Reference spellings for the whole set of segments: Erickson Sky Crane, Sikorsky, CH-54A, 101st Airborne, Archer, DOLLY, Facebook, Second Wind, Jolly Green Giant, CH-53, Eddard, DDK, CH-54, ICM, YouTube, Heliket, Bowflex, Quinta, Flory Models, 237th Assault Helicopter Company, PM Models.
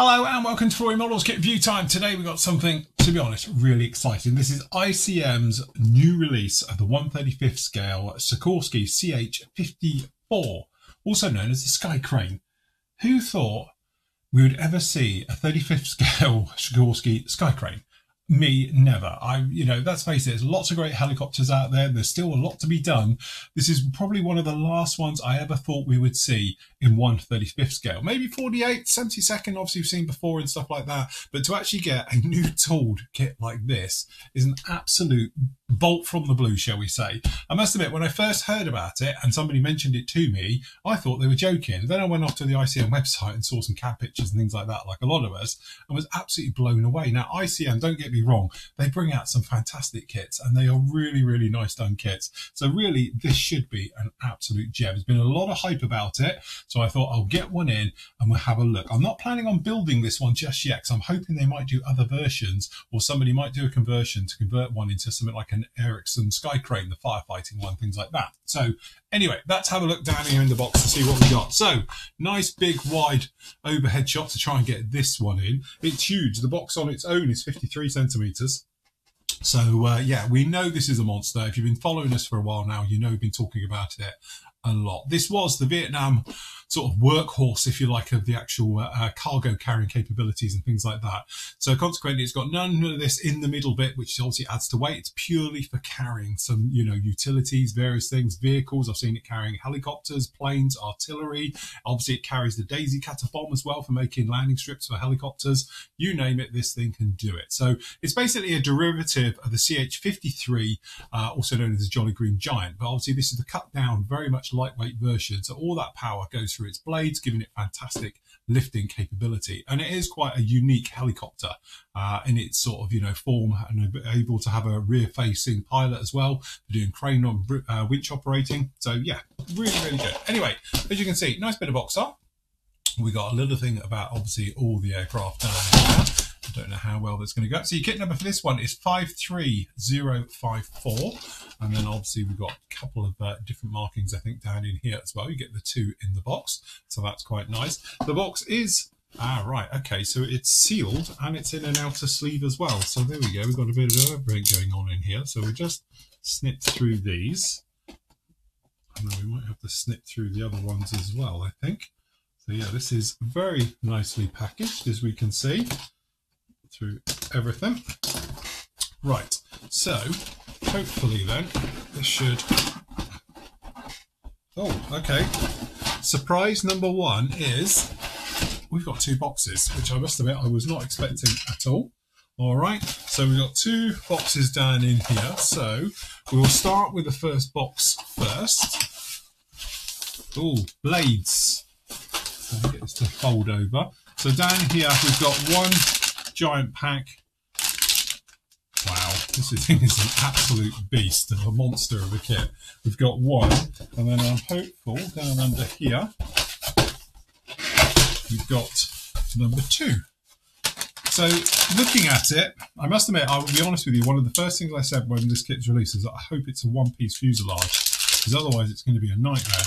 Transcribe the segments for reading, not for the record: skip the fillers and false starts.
Hello and welcome to Flory Models Kit View Time. Today we've got something, to be honest, really exciting. This is ICM's new release of the 1/35th scale Sikorsky CH-54, also known as the Sky Crane. Who thought we would ever see a 35th scale Sikorsky Sky Crane? Me, never. Let's face it, there's lots of great helicopters out there. There's still a lot to be done. This is probably one of the last ones I ever thought we would see in 1/35th scale. Maybe 48th, 72nd, obviously we've seen before and stuff like that. But to actually get a new tooled kit like this is an absolute bolt from the blue, shall we say. I must admit, when I first heard about it and somebody mentioned it to me, I thought they were joking. Then I went off to the ICM website and saw some cat pictures and things like that, like a lot of us, and was absolutely blown away. Now, ICM, don't get me wrong, they bring out some fantastic kits and they are really, really nice done kits. So really, this should be an absolute gem. There's been a lot of hype about it, so I thought I'll get one in and we'll have a look. I'm not planning on building this one just yet, because I'm hoping they might do other versions, or somebody might do a conversion to convert one into something like an Erickson Sky Crane, the firefighting one, things like that. So anyway, let's have a look down here in the box to see what we got. So nice big wide overhead shot to try and get this one in. It's huge. The box on its own is 53 centimeters. So yeah, we know this is a monster. If you've been following us for a while now, you know we've been talking about it a lot. This was the Vietnam sort of workhorse, if you like, of the actual cargo carrying capabilities and things like that. So consequently, it's got none of this in the middle bit, which obviously adds to weight. It's purely for carrying some, utilities, various things, vehicles. I've seen it carrying helicopters, planes, artillery. Obviously, it carries the daisy catapult as well for making landing strips for helicopters. You name it, this thing can do it. So it's basically a derivative of the CH-53, also known as the Jolly Green Giant. But obviously, this is the cut down, very much lightweight version. So all that power goes through its blades, giving it fantastic lifting capability, and it is quite a unique helicopter in its sort of form, and able to have a rear-facing pilot as well for doing crane on winch operating. So yeah, really, really good. Anyway, as you can see, nice bit of box art. We got a little thing about obviously all the aircraft down there. I don't know how well that's going to go. So your kit number for this one is 53054, and then obviously we've got a couple of different markings, I think, down in here as well. You get the two in the box, so that's quite nice. The box is right, okay, so it's sealed and it's in an outer sleeve as well. So there we go, we've got a bit of everything going on in here. So we just snip through these, and then we might have to snip through the other ones as well, I think. So yeah, this is very nicely packaged, as we can see, through everything. Right, so hopefully then this should... Oh, okay. Surprise number one is we've got two boxes, which I must admit I was not expecting at all. All right, so we've got two boxes down in here. So we'll start with the first box first. Oh, blades. Let me get this to fold over. So down here we've got one giant pack. Wow, this thing is an absolute beast of a monster of a kit. We've got one, and then I'm hopeful down under here you've got number two. So looking at it, I must admit, I will be honest with you, one of the first things I said when this kit's released is that I hope it's a one-piece fuselage, because otherwise it's going to be a nightmare,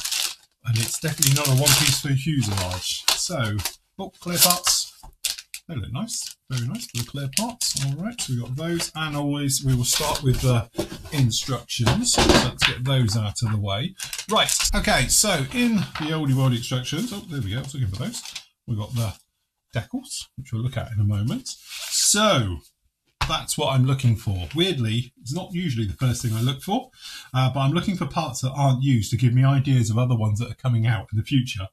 and it's definitely not a one-piece fuselage. So look, clear parts. They look nice, very nice for the clear parts. All right, so we've got those, and always we will start with the instructions. Let's get those out of the way. Right, okay, so in the oldie world instructions, oh, there we go, I was looking for those. We've got the decals, which we'll look at in a moment. So that's what I'm looking for. Weirdly, it's not usually the first thing I look for, but I'm looking for parts that aren't used to give me ideas of other ones that are coming out in the future.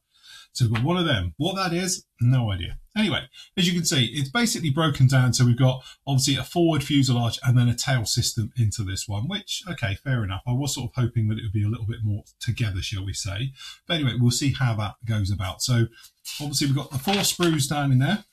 So we've got one of them. What that is, no idea. Anyway, as you can see, it's basically broken down. So we've got obviously a forward fuselage and then a tail system into this one, which, okay, fair enough. I was sort of hoping that it would be a little bit more together, shall we say. But anyway, we'll see how that goes about. So obviously we've got the four sprues down in there.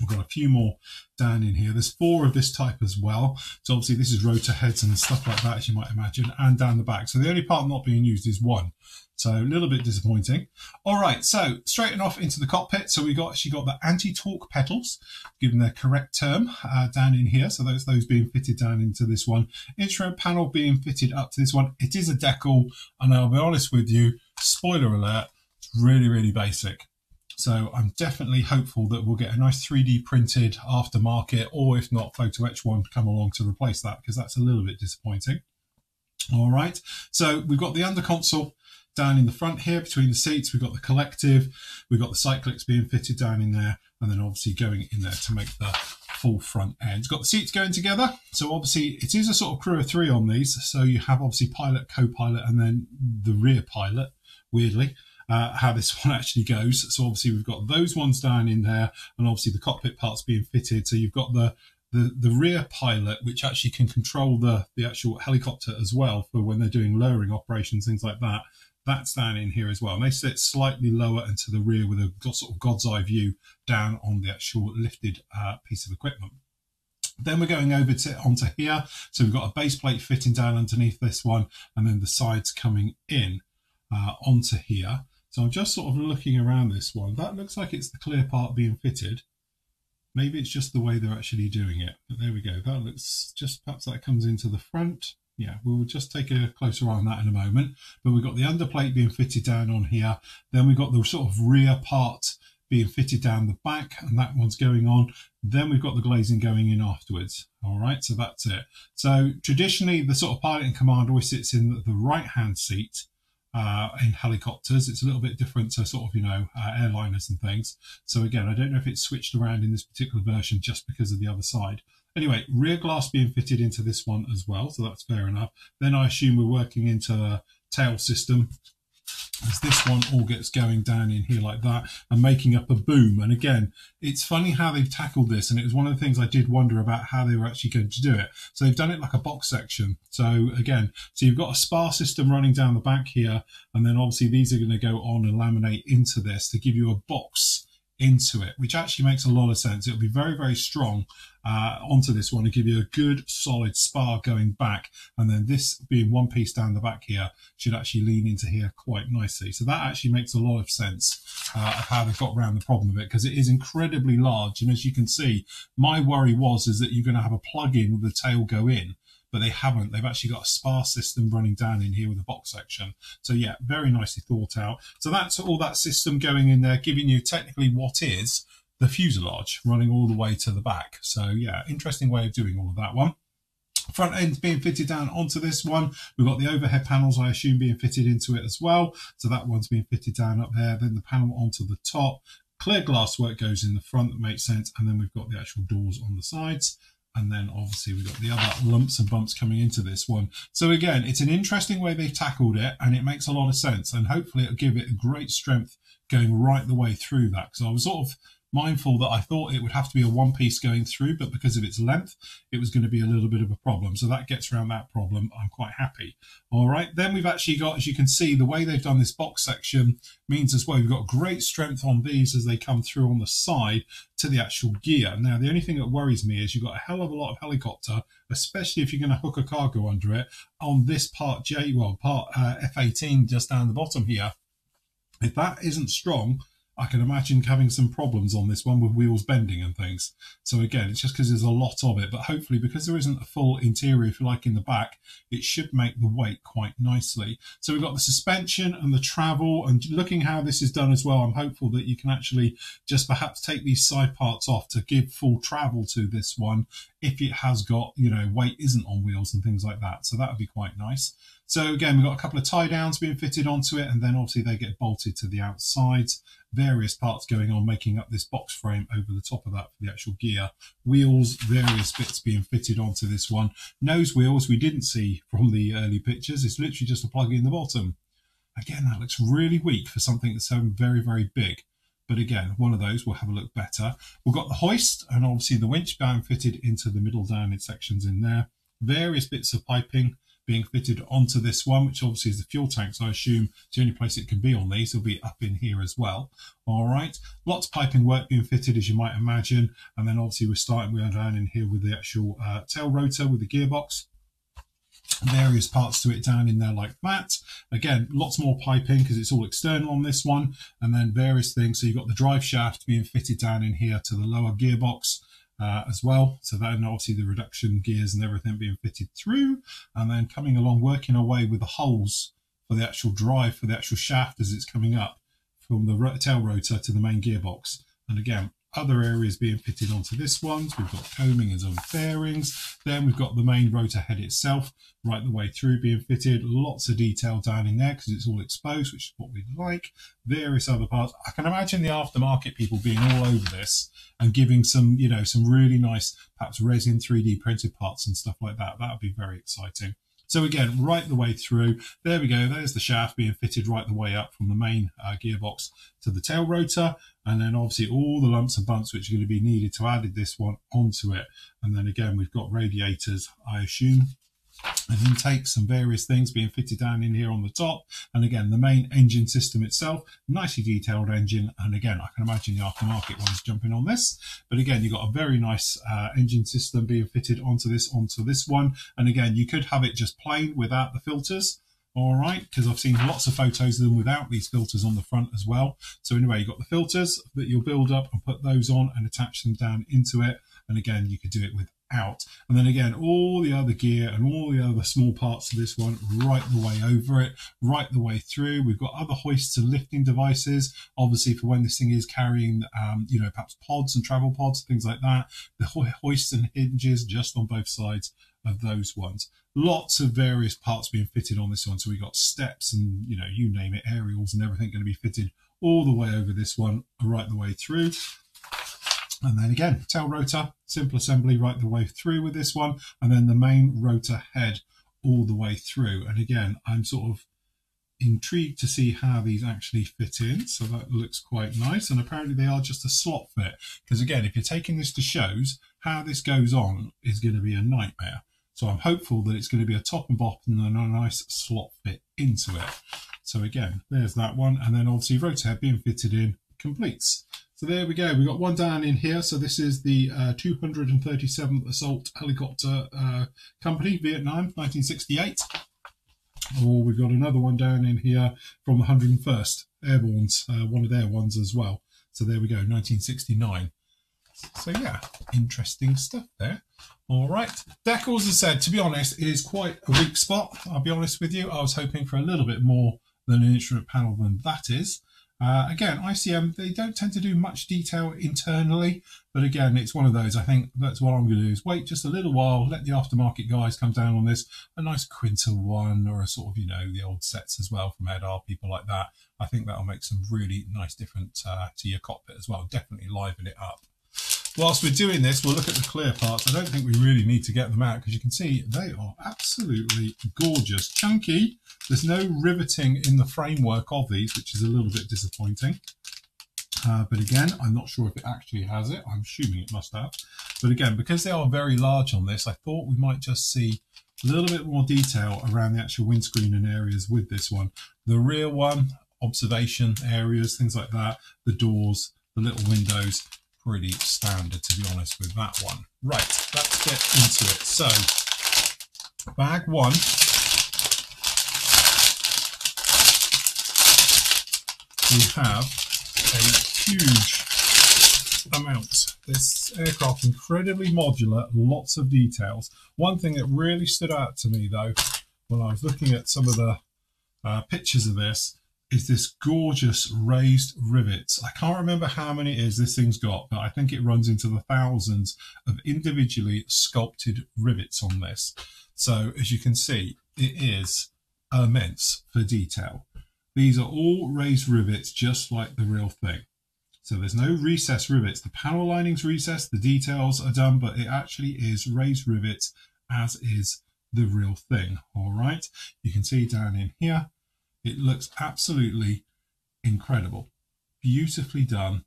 We've got a few more down in here. There's four of this type as well. So obviously this is rotor heads and stuff like that, as you might imagine, and down the back. So the only part not being used is one. So a little bit disappointing. All right, so straighten off into the cockpit. So we got, she got the anti-torque pedals, given their correct term, down in here. So those being fitted down into this one. Instrument panel being fitted up to this one. It is a decal, and I'll be honest with you, spoiler alert, it's really, really basic. So I'm definitely hopeful that we'll get a nice 3D printed aftermarket, or if not, photo etch one come along to replace that, because that's a little bit disappointing. All right, so we've got the under console down in the front here between the seats. We've got the collective, we've got the cyclics being fitted down in there, and then obviously going in there to make the full front end. It's got the seats going together, so obviously it is a sort of crew of three on these. So you have obviously pilot, co-pilot, and then the rear pilot, weirdly, how this one actually goes. So obviously we've got those ones down in there, and obviously the cockpit parts being fitted. So you've got the rear pilot, which actually can control the actual helicopter as well for when they're doing lowering operations, things like that. That's down in here as well, and they sit slightly lower and to the rear with a sort of god's eye view down on the actual lifted piece of equipment. Then we're going over to onto here, so we've got a base plate fitting down underneath this one, and then the sides coming in onto here. So I'm just sort of looking around this one. That looks like it's the clear part being fitted. Maybe it's just the way they're actually doing it, but there we go. That looks just, perhaps that comes into the front. Yeah, we'll just take a closer eye on that in a moment. But we've got the underplate being fitted down on here. Then we've got the sort of rear part being fitted down the back, and that one's going on. Then we've got the glazing going in afterwards. All right, so that's it. So traditionally, the sort of pilot in command always sits in the right-hand seat in helicopters. It's a little bit different to sort of, you know, airliners and things. So again, I don't know if it's switched around in this particular version just because of the other side. Anyway, rear glass being fitted into this one as well, so that's fair enough. Then I assume we're working into the tail system, as this one all gets going down in here like that and making up a boom. And again, it's funny how they've tackled this, and it was one of the things I did wonder about how they were actually going to do it. So they've done it like a box section. So again, so you've got a spar system running down the back here, and then obviously these are going to go on and laminate into this to give you a box into it, which actually makes a lot of sense. It'll be very, very strong onto this one to give you a good solid spar going back, and then this being one piece down the back here should actually lean into here quite nicely. So that actually makes a lot of sense of how they've got around the problem of it, because it is incredibly large. And as you can see, my worry was that you're going to have a plug-in with the tail go in, but they haven't. They've actually got a spar system running down in here with a box section. So yeah, very nicely thought out. So that's all that system going in there, giving you technically what is the fuselage running all the way to the back. So yeah, interesting way of doing all of that one. Front end's being fitted down onto this one. We've got the overhead panels, I assume, being fitted into it as well. So that one's being fitted down up there, then the panel onto the top. Clear glass work goes in the front, that makes sense. And then we've got the actual doors on the sides. And then obviously we've got the other lumps and bumps coming into this one. So again, it's an interesting way they've tackled it, and it makes a lot of sense. And hopefully it'll give it a great strength going right the way through that. Because I was sort of mindful that I thought it would have to be a one piece going through, but because of its length, it was going to be a little bit of a problem. So that gets around that problem. I'm quite happy. All right, then we've actually got, as you can see, the way they've done this box section means as well, we've got great strength on these as they come through on the side to the actual gear. Now, the only thing that worries me is you've got a hell of a lot of helicopter, especially if you're going to hook a cargo under it on this part J, well, part F-18 just down the bottom here. If that isn't strong, I can imagine having some problems on this one with wheels bending and things. So again, it's just because there's a lot of it, but hopefully because there isn't a full interior, if you like, in the back, it should make the weight quite nicely. So we've got the suspension and the travel, and looking how this is done as well, I'm hopeful that you can actually just perhaps take these side parts off to give full travel to this one if it has got, you know, weight isn't on wheels and things like that. So that would be quite nice. So again, we've got a couple of tie downs being fitted onto it, and then obviously they get bolted to the outsides. Various parts going on, making up this box frame over the top of that for the actual gear. Wheels, various bits being fitted onto this one. Nose wheels we didn't see from the early pictures. It's literally just a plug in the bottom. Again, that looks really weak for something that's so very, very big. But again, one of those will have a look better. We've got the hoist and obviously the winch being fitted into the middle down in sections in there. Various bits of piping being fitted onto this one, which obviously is the fuel tank, so I assume it's the only place it can be on these. It'll be up in here as well. All right, lots of piping work being fitted, as you might imagine, and then obviously we're starting, we're down in here with the actual tail rotor with the gearbox, various parts to it down in there like that. Again, lots more piping because it's all external on this one, and then various things. So you've got the drive shaft being fitted down in here to the lower gearbox as well. So then obviously the reduction gears and everything being fitted through, and then coming along, working away with the holes for the actual drive for the actual shaft as it's coming up from the tail rotor to the main gearbox. And again, other areas being pitted onto this one. So we've got combing and bearings. Then we've got the main rotor head itself right the way through being fitted. Lots of detail down in there because it's all exposed, which is what we'd like. Various other parts. I can imagine the aftermarket people being all over this and giving some, you know, some really nice, perhaps resin 3D printed parts and stuff like that. That would be very exciting. So again, right the way through, there we go, there's the shaft being fitted right the way up from the main gearbox to the tail rotor, and then obviously all the lumps and bumps which are going to be needed to add this one onto it. And then again, we've got radiators, I assume, and intakes and various things being fitted down in here on the top. And again, the main engine system itself, nicely detailed engine. And again, I can imagine the aftermarket ones jumping on this, but again, you've got a very nice engine system being fitted onto this one. And again, you could have it just plain without the filters, all right, because I've seen lots of photos of them without these filters on the front as well. So anyway, you've got the filters that you'll build up and put those on and attach them down into it. And again, you could do it with out, and then again all the other gear and all the other small parts of this one right the way over it, right the way through. We've got other hoists and lifting devices, obviously for when this thing is carrying you know, perhaps pods and travel pods, things like that. The hoists and hinges just on both sides of those ones. Lots of various parts being fitted on this one. So we've got steps and, you know, you name it, aerials and everything going to be fitted all the way over this one, right the way through. And then again, tail rotor, simple assembly right the way through with this one. And then the main rotor head all the way through. And again, I'm sort of intrigued to see how these actually fit in. So that looks quite nice. And apparently they are just a slot fit. Because again, if you're taking this to shows, how this goes on is going to be a nightmare. So I'm hopeful that it's going to be a top and bottom and a nice slot fit into it. So again, there's that one. And then obviously rotor head being fitted in completes. So there we go, we've got one down in here. So this is the 237th Assault Helicopter Company, Vietnam, 1968. Or we've got another one down in here from the 101st Airborne's, one of their ones as well. So there we go, 1969. So yeah, interesting stuff there. All right, decals, as I said, to be honest, is quite a weak spot. I'll be honest with you, I was hoping for a little bit more than an instrument panel than that is. Again, ICM, they don't tend to do much detail internally, but again, it's one of those. I think that's what I'm going to do is wait just a little while, let the aftermarket guys come down on this. A nice Quinta one or a sort of, you know, the old sets as well from Eddard, people like that. I think that'll make some really nice difference to your cockpit as well. Definitely liven it up. Whilst we're doing this, we'll look at the clear parts. I don't think we really need to get them out because you can see they are absolutely gorgeous. Chunky. There's no riveting in the framework of these, which is a little bit disappointing. But again, I'm not sure if it actually has it. I'm assuming it must have. But again, because they are very large on this, I thought we might just see a little bit more detail around the actual windscreen and areas with this one. The rear one, observation areas, things like that. The doors, the little windows. Pretty standard, to be honest, with that one. Right, let's get into it. So, bag one. We have a huge amount. This aircraft, incredibly modular, lots of details. One thing that really stood out to me, though, when I was looking at some of the pictures of this, is this gorgeous raised rivets. I can't remember how many it is this thing's got, but I think it runs into the thousands of individually sculpted rivets on this. So as you can see, it is immense for detail. These are all raised rivets, just like the real thing. So there's no recessed rivets. The panel lining's recessed, the details are done, but it actually is raised rivets, as is the real thing, all right? You can see down in here, it looks absolutely incredible. Beautifully done.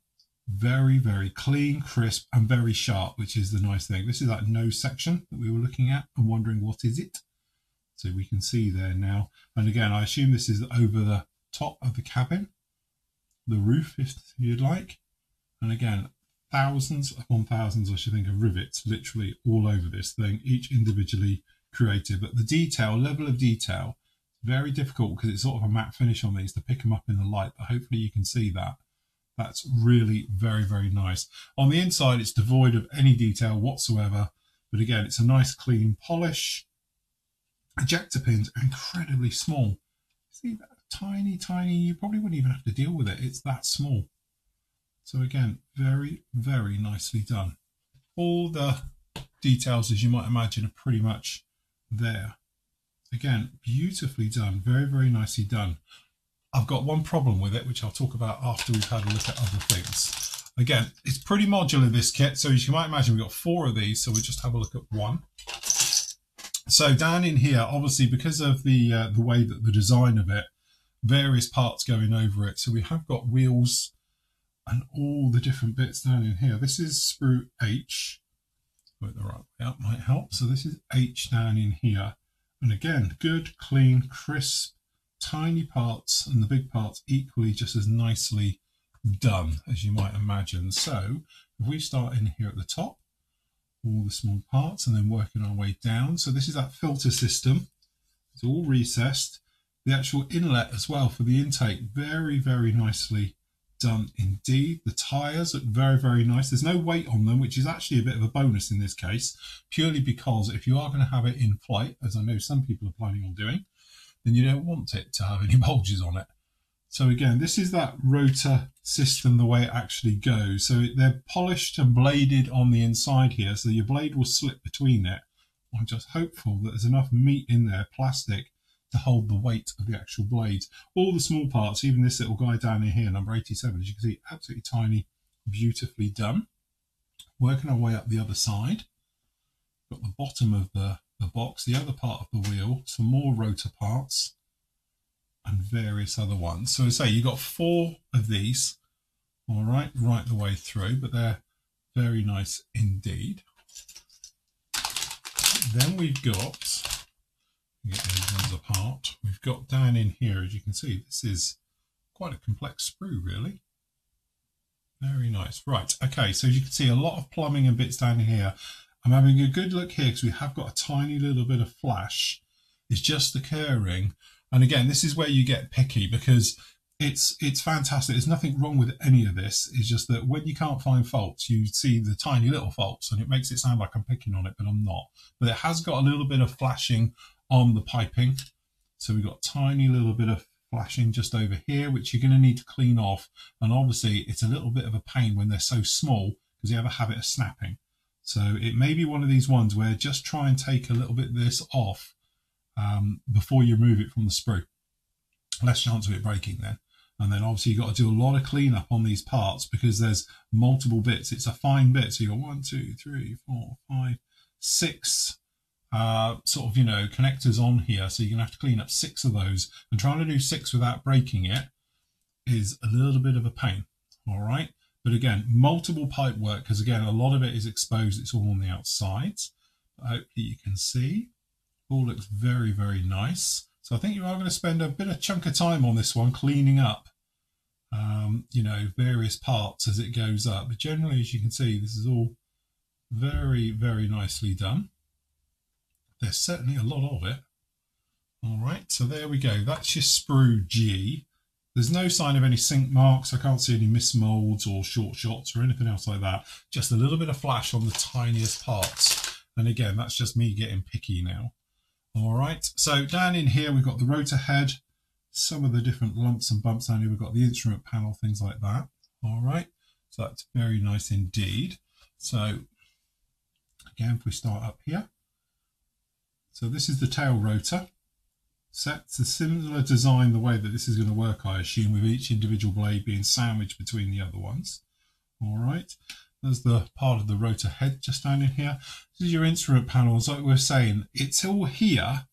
Very, very clean, crisp, and very sharp, which is the nice thing. This is that nose section that we were looking at and wondering what is it. So we can see there now. And again, I assume this is over the top of the cabin, the roof, if you'd like. And again, thousands upon thousands, I should think, of rivets literally all over this thing, each individually created. But the detail, level of detail, very difficult because it's sort of a matte finish on these to pick them up in the light, but hopefully you can see that. That's really very, very nice. On the inside, it's devoid of any detail whatsoever, but again, it's a nice clean polish. Ejector pins are incredibly small. See that tiny, tiny, you probably wouldn't even have to deal with it. It's that small. So again, very, very nicely done. All the details, as you might imagine, are pretty much there. Again, beautifully done. Very, very nicely done. I've got one problem with it, which I'll talk about after we've had a look at other things. Again, it's pretty modular, this kit. So as you might imagine, we've got four of these. So we'll just have a look at one. So down in here, obviously, because of the way that the design of it, various parts going over it. So we have got wheels and all the different bits down in here. This is sprue H. Put the right way up might help. So this is H down in here. And again, good, clean, crisp, tiny parts and the big parts equally just as nicely done, as you might imagine. So if we start in here at the top, all the small parts, and then working our way down. So this is that filter system. It's all recessed. The actual inlet as well for the intake, very, very nicely done indeed. The tires look very, very nice. There's no weight on them, which is actually a bit of a bonus in this case, purely because if you are going to have it in flight, as I know some people are planning on doing, then you don't want it to have any bulges on it. So again, this is that rotor system, the way it actually goes. So they're polished and bladed on the inside here, so your blade will slip between it. I'm just hopeful that there's enough meat in there, plastic, to hold the weight of the actual blades. All the small parts, even this little guy down in here, number 87, as you can see, absolutely tiny, beautifully done. Working our way up the other side, got the bottom of the box, the other part of the wheel, some more rotor parts, and various other ones. So as I say, you've got four of these, all right, right the way through, but they're very nice indeed. Then we've got, get those ones apart. We've got down in here, as you can see, this is quite a complex sprue, really. Very nice. Right, okay, so as you can see, a lot of plumbing and bits down here. I'm having a good look here because we have got a tiny little bit of flash. It's just the curing. And again, this is where you get picky because it's fantastic. There's nothing wrong with any of this. It's just that when you can't find faults, you see the tiny little faults and it makes it sound like I'm picking on it, but I'm not. But it has got a little bit of flashing on the piping, so we've got tiny little bit of flashing just over here, which you're going to need to clean off. And obviously it's a little bit of a pain when they're so small because you have a habit of snapping. So it may be one of these ones where just try and take a little bit of this off before you remove it from the sprue. Less chance of it breaking then. And then obviously you've got to do a lot of cleanup on these parts because there's multiple bits. It's a fine bit, so you've got 1, 2, 3, 4, 5, 6 sort of, you know, connectors on here, so you're gonna have to clean up 6 of those, and trying to do 6 without breaking it is a little bit of a pain. All right, but again, multiple pipe work, because again, a lot of it is exposed, it's all on the outsides. But hopefully you can see all looks very, very nice. So I think you are going to spend a bit of chunk of time on this one cleaning up you know, various parts as it goes up, but generally, as you can see, this is all very, very nicely done. There's certainly a lot of it. All right, so there we go. That's your sprue G. There's no sign of any sink marks. I can't see any mismolds or short shots or anything else like that. Just a little bit of flash on the tiniest parts. And again, that's just me getting picky now. All right, so down in here, we've got the rotor head, some of the different lumps and bumps down here. We've got the instrument panel, things like that. All right, so that's very nice indeed. So again, if we start up here, so this is the tail rotor. It's a similar design, the way that this is going to work, I assume, with each individual blade being sandwiched between the other ones. All right, there's the part of the rotor head just down in here. This is your instrument panels. Like we were saying, it's all here,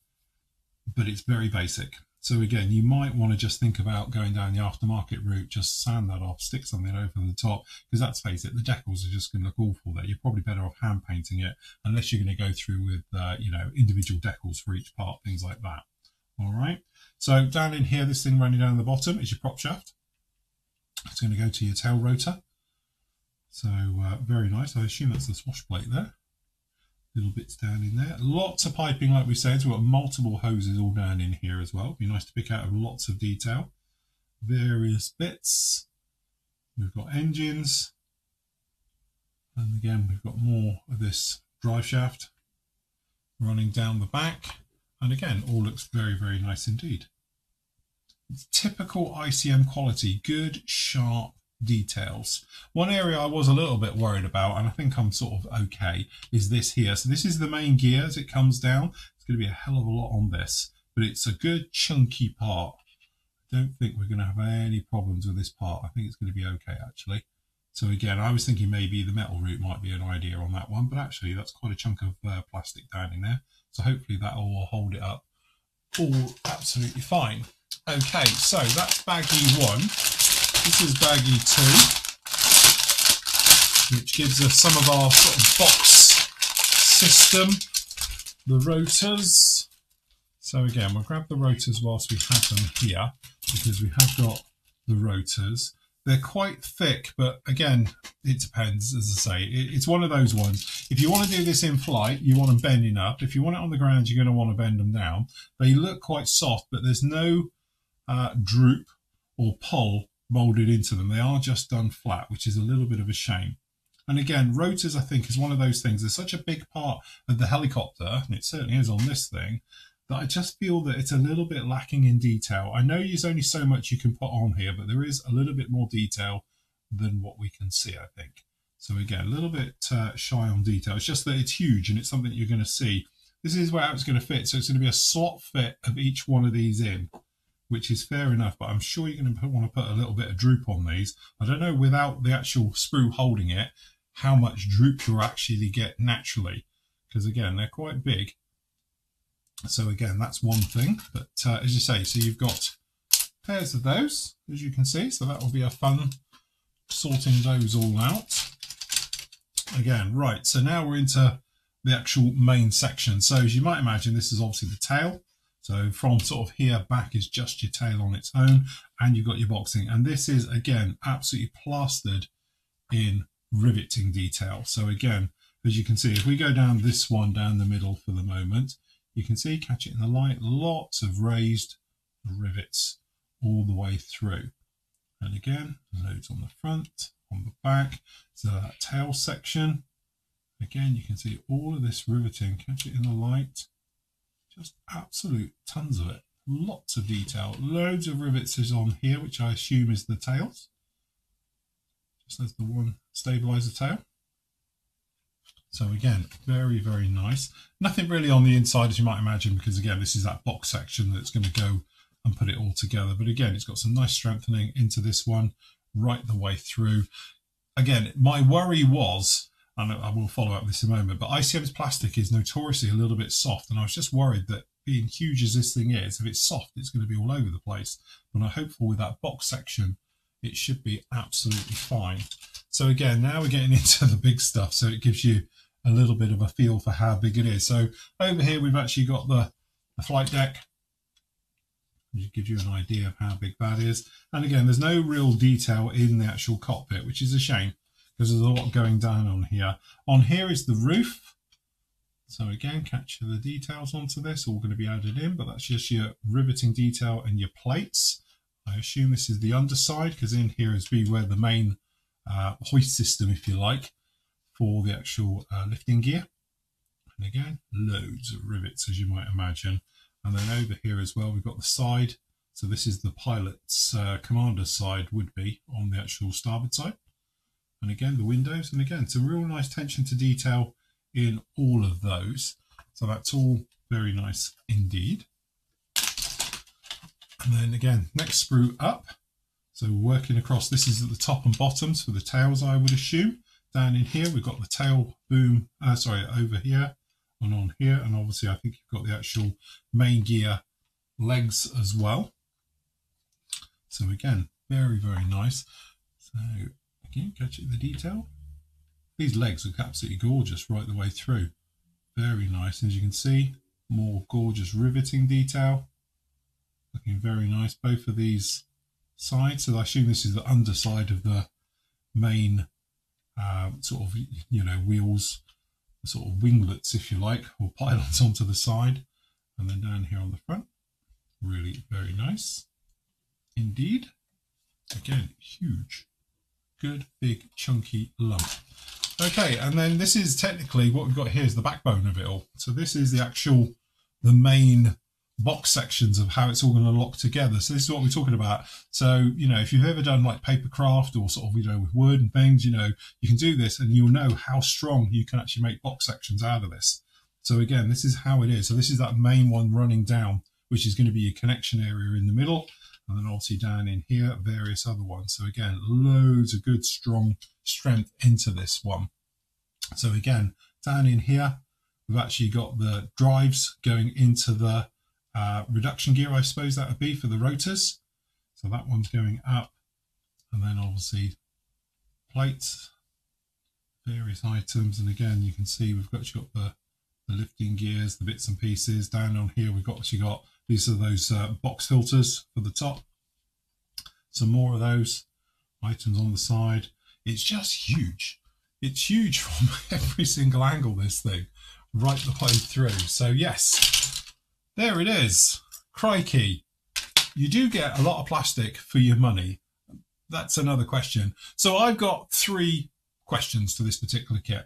but it's very basic. So again, you might want to just think about going down the aftermarket route, just sand that off, stick something over the top, because let's face it, the decals are just going to look awful there. You're probably better off hand painting it, unless you're going to go through with, you know, individual decals for each part, things like that. All right. So down in here, this thing running down the bottom is your prop shaft. It's going to go to your tail rotor. So very nice. I assume that's the swash plate there. Little bits down in there. Lots of piping, like we said. So we've got multiple hoses all down in here as well. It'd be nice to pick out lots of detail. Various bits. We've got engines. And again, we've got more of this drive shaft running down the back. And again, all looks very, very nice indeed. typical ICM quality, good, sharp details. One area I was a little bit worried about, and I think I'm sort of okay, is this here. So this is the main gear as it comes down. It's going to be a hell of a lot on this, but it's a good chunky part. I don't think we're going to have any problems with this part. I think it's going to be okay, actually. So again, I was thinking maybe the metal route might be an idea on that one, but actually that's quite a chunk of plastic down in there. So hopefully that will hold it up all absolutely fine. Okay, so that's baggie one. This is baggie two, which gives us some of our sort of box system, the rotors. So again, we'll grab the rotors whilst we have them here, because we have got the rotors. They're quite thick, but again, it depends, as I say. It's one of those ones. If you want to do this in flight, you want them bending up. If you want it on the ground, you're going to want to bend them down. They look quite soft, but there's no droop or pull molded into them. They are just done flat, which is a little bit of a shame. And again, rotors, I think, is one of those things. They're such a big part of the helicopter, and it certainly is on this thing, that I just feel that it's a little bit lacking in detail. I know there's only so much you can put on here, but there is a little bit more detail than what we can see, I think. So again, a little bit shy on detail. It's just that it's huge and it's something you're going to see. This is where it's going to fit. So it's going to be a slot fit of each one of these in, which is fair enough, but I'm sure you're going to want to put a little bit of droop on these. I don't know, without the actual sprue holding it, how much droop you'll actually get naturally, because again, they're quite big. So again, that's one thing, but as you say, so you've got pairs of those, as you can see, so that will be a fun sorting those all out. Again, right, so now we're into the actual main section. So as you might imagine, this is obviously the tail. So from sort of here back is just your tail on its own, and you've got your boxing. And this is, again, absolutely plastered in riveting detail. So again, as you can see, if we go down this one down the middle for the moment, you can see, catch it in the light, lots of raised rivets all the way through. And again, loads on the front, on the back. So that tail section, again, you can see all of this riveting, catch it in the light, just absolute tons of it. Lots of detail, loads of rivets is on here, which I assume is the tails. Just as the one stabilizer tail. So again, very, very nice. Nothing really on the inside, as you might imagine, because again, this is that box section that's going to go and put it all together. But again, it's got some nice strengthening into this one right the way through. Again, my worry was, and I will follow up this in a moment, but ICM's plastic is notoriously a little bit soft. And I was just worried that being huge as this thing is, if it's soft, it's going to be all over the place. But I'm hopeful with that box section, it should be absolutely fine. So again, now we're getting into the big stuff. So it gives you a little bit of a feel for how big it is. So over here we've actually got the flight deck, which gives you an idea of how big that is. And again, there's no real detail in the actual cockpit, which is a shame because there's a lot going down on here. On here is the roof. So again, capture the details onto this, all going to be added in, but that's just your riveting detail and your plates. I assume this is the underside, because in here is where the main hoist system, if you like, for the actual lifting gear. And again, loads of rivets, as you might imagine. And then over here as well, we've got the side. So this is the pilot's commander's side, would be on the actual starboard side. And again, the windows. And again, some real nice attention to detail in all of those. So that's all very nice indeed. And then again, next sprue up. So we're working across, this is at the top and bottoms for the tails, I would assume. Down in here, we've got the tail boom, over here and on here. And obviously, I think you've got the actual main gear legs as well. So again, very, very nice. So again, catching the detail. These legs look absolutely gorgeous right the way through. Very nice. As you can see, more gorgeous riveting detail. Looking very nice, both of these sides. So I assume this is the underside of the main sort of, you know, wheels, sort of winglets, if you like, or pylons onto the side. And then down here on the front, really very nice indeed. Again, huge, good, big, chunky lump. Okay, and then this is technically what we've got here is the backbone of it all. So this is the main box sections of how it's all going to lock together. So this is what we're talking about. So, you know, if you've ever done like paper craft or sort of, you know, with wood and things, you know, you can do this and you'll know how strong you can actually make box sections out of this. So again, this is how it is. So this is that main one running down, which is going to be your connection area in the middle. And then obviously down in here, various other ones. So again, loads of good, strong strength into this one. So again, down in here, we've actually got the drives going into the reduction gear, I suppose that would be for the rotors. So that one's going up, and then obviously plates, various items. And again, you can see we've actually got the lifting gears, the bits and pieces. Down on here, we've actually got these are those box filters for the top. Some more of those items on the side. It's just huge. It's huge from every single angle, this thing, right the way through. So yes, there it is. Crikey. You do get a lot of plastic for your money. That's another question. So I've got three questions to this particular kit.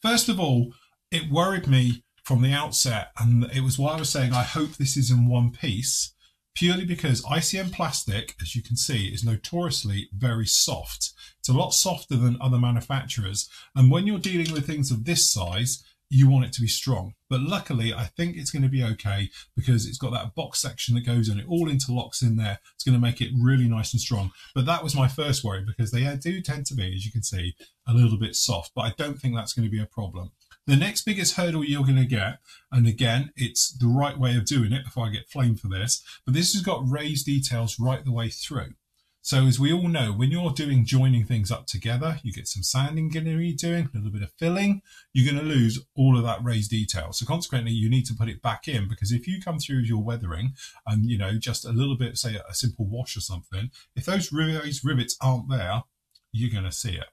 First of all, it worried me from the outset, and it was why I was saying I hope this is in one piece, purely because ICM plastic, as you can see, is notoriously very soft. It's a lot softer than other manufacturers, and when you're dealing with things of this size, you want it to be strong. But luckily, I think it's going to be okay because it's got that box section that goes in. It all interlocks in there. It's going to make it really nice and strong. But that was my first worry because they do tend to be, as you can see, a little bit soft. But I don't think that's going to be a problem. The next biggest hurdle you're going to get, and again, it's the right way of doing it before I get flamed for this, but this has got raised details right the way through. So as we all know, when you're doing joining things up together, you get some sanding going to be doing, a little bit of filling, you're going to lose all of that raised detail. So consequently, you need to put it back in because if you come through your weathering and, you know, just a little bit, say a simple wash or something, if those rivets aren't there, you're going to see it.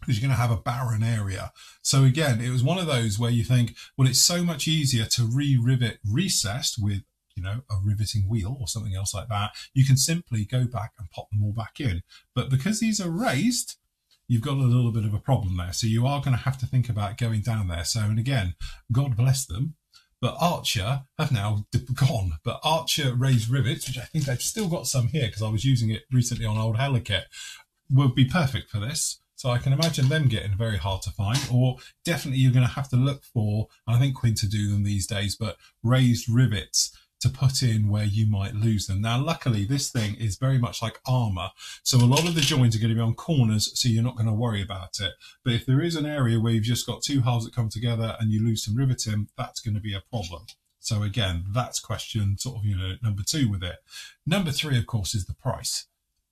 Because you're going to have a barren area. So again, it was one of those where you think, well, it's so much easier to re-rivet recessed with, you know, a riveting wheel or something else like that. You can simply go back and pop them all back in. But because these are raised, you've got a little bit of a problem there. So you are going to have to think about going down there. So, and again, God bless them. But Archer have now gone. But Archer raised rivets, which I think I've still got some here because I was using it recently on old Heliket, would be perfect for this. So I can imagine them getting very hard to find, or definitely you're going to have to look for, and I think Quinta do them these days, but raised rivets to put in where you might lose them. Now, luckily, this thing is very much like armor. So a lot of the joints are going to be on corners, so you're not going to worry about it. But if there is an area where you've just got two halves that come together and you lose some riveting, that's going to be a problem. So again, that's question sort of, you know, number two with it. Number three, of course, is the price.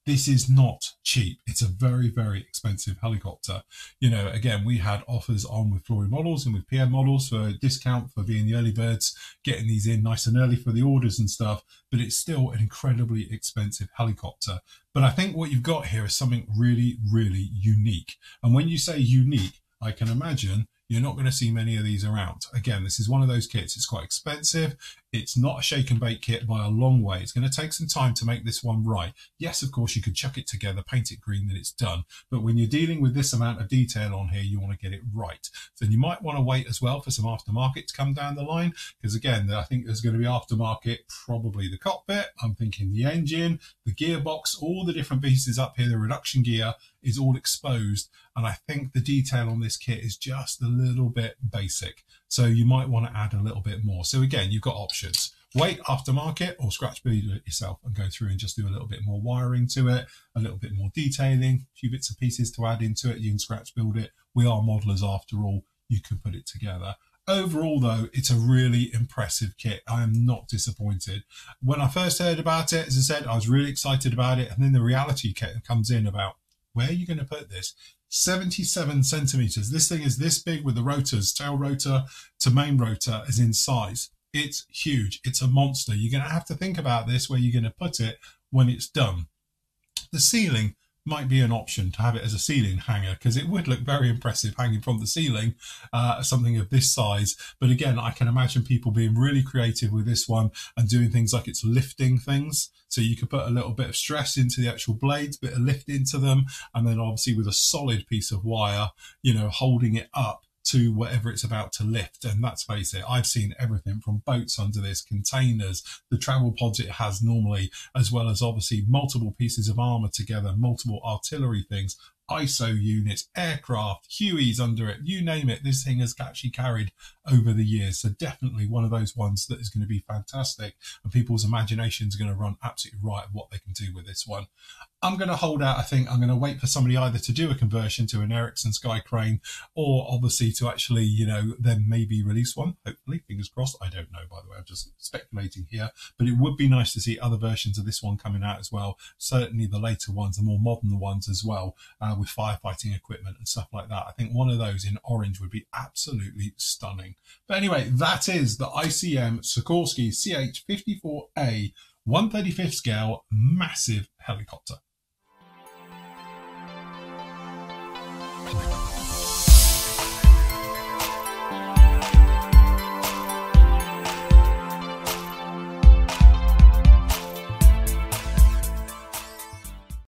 This is not cheap. It's a very, very expensive helicopter. You know, again, we had offers on with Flory Models and with PM Models for a discount for being the early birds, getting these in nice and early for the orders and stuff, but it's still an incredibly expensive helicopter. But I think what you've got here is something really, really unique. And when you say unique, I can imagine you're not going to see many of these around. Again, this is one of those kits. It's quite expensive. It's not a shake and bake kit by a long way. It's going to take some time to make this one right. Yes, of course, you could chuck it together, paint it green, then it's done. But when you're dealing with this amount of detail on here, you want to get it right. So you might want to wait as well for some aftermarket to come down the line. Because again, I think there's going to be aftermarket, probably the cockpit. I'm thinking the engine, the gearbox, all the different pieces up here, the reduction gear is all exposed. And I think the detail on this kit is just a little bit basic. So you might want to add a little bit more. So again, you've got options. Wait aftermarket or scratch build it yourself and go through and just do a little bit more wiring to it, a little bit more detailing, a few bits and pieces to add into it. You can scratch build it. We are modelers after all. You can put it together. Overall, though, it's a really impressive kit. I am not disappointed. When I first heard about it, as I said, I was really excited about it. And then the reality comes in about where are you going to put this? 77 centimeters. This thing is this big with the rotors, tail rotor to main rotor is in size. It's huge. It's a monster. You're going to have to think about this, where you're going to put it when it's done. The ceiling might be an option to have it as a ceiling hanger because it would look very impressive hanging from the ceiling, something of this size. But again, I can imagine people being really creative with this one and doing things like it's lifting things. So you could put a little bit of stress into the actual blades, bit of lift into them, and then obviously with a solid piece of wire, you know, holding it up to whatever it's about to lift. And let's face it, I've seen everything from boats under this, containers, the travel pods it has normally, as well as obviously multiple pieces of armor together, multiple artillery things, ISO units, aircraft, Hueys under it, you name it, this thing has actually carried over the years. So definitely one of those ones that is going to be fantastic, and people's imaginations are going to run absolutely riot of what they can do with this one. I'm going to hold out, I think. I'm going to wait for somebody either to do a conversion to an Erickson Sky Crane, or obviously to actually, you know, then maybe release one, hopefully, fingers crossed. I don't know, by the way, I'm just speculating here, but it would be nice to see other versions of this one coming out as well, certainly the later ones, the more modern ones as well, with firefighting equipment and stuff like that. I think one of those in orange would be absolutely stunning. But anyway, that is the ICM Sikorsky CH-54A 135th scale massive helicopter.